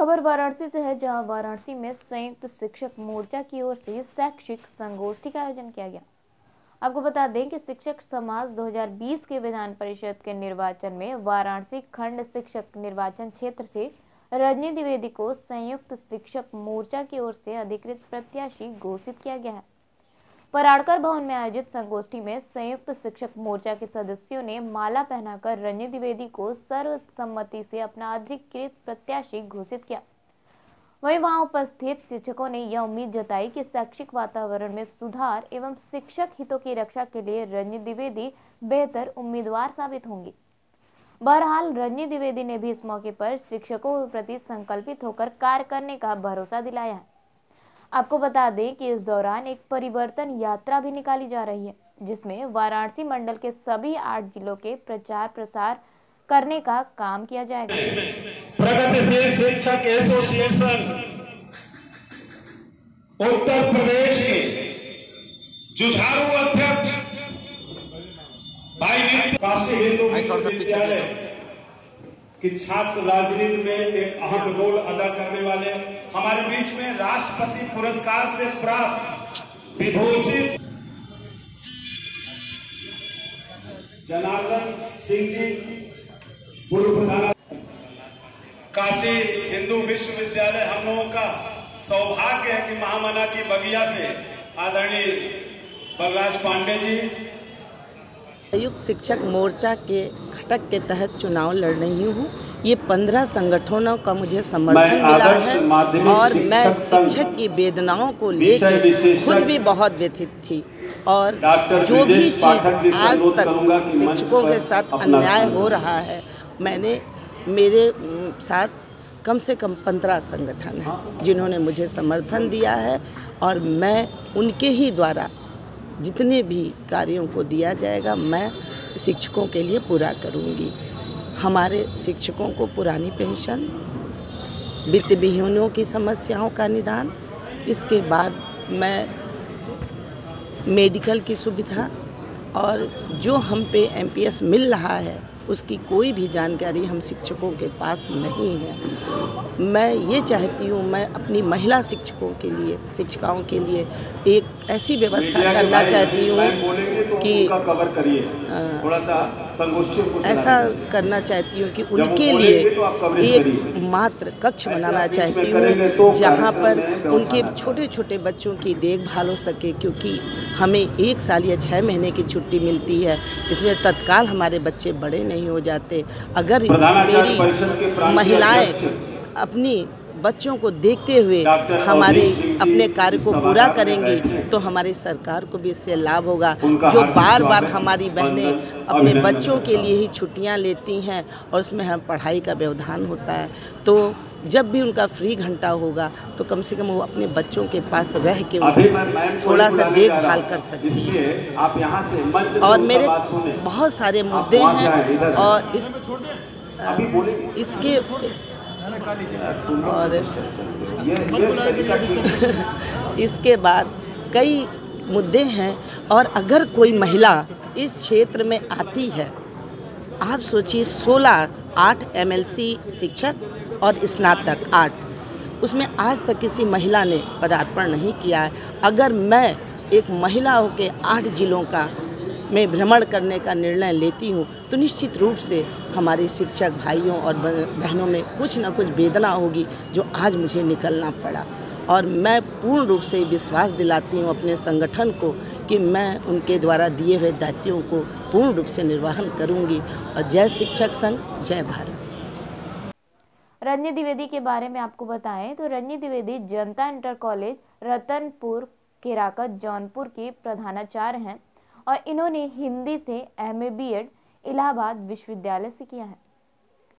खबर वाराणसी से है, जहां वाराणसी में संयुक्त शिक्षक मोर्चा की ओर से शैक्षिक संगोष्ठी का आयोजन किया गया। आपको बता दें कि शिक्षक समाज 2020 के विधान परिषद के निर्वाचन में वाराणसी खंड शिक्षक निर्वाचन क्षेत्र से रजनी द्विवेदी को संयुक्त शिक्षक मोर्चा की ओर से अधिकृत प्रत्याशी घोषित किया गया है। पराड़कर भवन में आयोजित संगोष्ठी में संयुक्त शिक्षक मोर्चा के सदस्यों ने माला पहनाकर रजनी द्विवेदी को सर्वसम्मति से अपना अधिकृत प्रत्याशी घोषित किया। वहीं वहां उपस्थित शिक्षकों ने यह उम्मीद जताई कि शैक्षिक वातावरण में सुधार एवं शिक्षक हितों की रक्षा के लिए रजनी द्विवेदी बेहतर उम्मीदवार साबित होंगी। बहरहाल रजनी द्विवेदी ने भी इस मौके पर शिक्षकों के प्रति संकल्पित होकर कार्य करने का भरोसा दिलाया है। आपको बता दें कि इस दौरान एक परिवर्तन यात्रा भी निकाली जा रही है, जिसमें वाराणसी मंडल के सभी 8 जिलों के प्रचार प्रसार करने का काम किया जाएगा। प्रगतिशील शिक्षक एसोसिएशन उत्तर प्रदेश के जुझारू अध्यक्ष भाई काशी हिंदू विश्वविद्यालय की छात्र राजनीति में एक अहम रोल अदा करने वाले हमारे बीच में राष्ट्रपति पुरस्कार से प्राप्त विभूषित जनार्दन सिंह जी पूर्व प्रधान काशी हिंदू विश्वविद्यालय। हम लोगों का सौभाग्य है कि महामना की बगिया से आदरणीय बलराज पांडे जी संयुक्त शिक्षक मोर्चा के घटक के तहत चुनाव लड़ रही हूँ। ये 15 संगठनों का मुझे समर्थन मिला है और मैं शिक्षक की वेदनाओं को लेकर खुद भी बहुत व्यथित थी और जो भी चीज़ आज तक शिक्षकों के साथ अन्याय हो रहा है, मैंने मेरे साथ कम से कम 15 संगठन हैं जिन्होंने मुझे समर्थन दिया है और मैं उनके ही द्वारा जितने भी कार्यों को दिया जाएगा मैं शिक्षकों के लिए पूरा करूंगी। हमारे शिक्षकों को पुरानी पेंशन, वित्त विहीनों की समस्याओं का निदान, इसके बाद मैं मेडिकल की सुविधा और जो हम पे एमपीएस मिल रहा है उसकी कोई भी जानकारी हम शिक्षकों के पास नहीं है। मैं ये चाहती हूँ, मैं अपनी महिला शिक्षकों के लिए, शिक्षिकाओं के लिए एक ऐसी व्यवस्था करना चाहती हूँ कि ऐसा करना चाहती हूँ कि उनके लिए एक मात्र कक्ष बनाना चाहती हूँ जहाँ पर उनके छोटे छोटे बच्चों की देखभाल हो सके, क्योंकि हमें 1 साल या 6 महीने की छुट्टी मिलती है, इसमें तत्काल हमारे बच्चे बड़े नहीं हो जाते। अगर मेरी महिलाएं अपनी बच्चों को देखते हुए हमारे अपने कार्य को पूरा करेंगी तो हमारी सरकार को भी इससे लाभ होगा। जो बार बार हमारी बहनें अपने बच्चों के लिए ही छुट्टियां लेती हैं और उसमें हम पढ़ाई का व्यवधान होता है, तो जब भी उनका फ्री घंटा होगा तो कम से कम वो अपने बच्चों के पास रह के उनकी थोड़ा सा देखभाल कर सकती है। और मेरे बहुत सारे मुद्दे हैं और इसके और इसके बाद कई मुद्दे हैं। और अगर कोई महिला इस क्षेत्र में आती है, आप सोचिए 16-8 एमएलसी शिक्षक और स्नातक 8, उसमें आज तक किसी महिला ने पदार्पण नहीं किया है। अगर मैं एक महिला होकर 8 जिलों का में भ्रमण करने का निर्णय लेती हूँ तो निश्चित रूप से हमारे शिक्षक भाइयों और बहनों में कुछ ना कुछ वेदना होगी जो आज मुझे निकलना पड़ा। और मैं पूर्ण रूप से विश्वास दिलाती हूँ अपने संगठन को कि मैं उनके द्वारा दिए हुए दायित्वों को पूर्ण रूप से निर्वहन करूँगी। और जय शिक्षक संघ, जय भारत। रजनी द्विवेदी के बारे में आपको बताएं तो रजनी द्विवेदी जनता इंटर कॉलेज रतनपुर केराकत जौनपुर की प्रधानाचार्य हैं और इन्होंने हिंदी से MA BEd इलाहाबाद विश्वविद्यालय से किया है।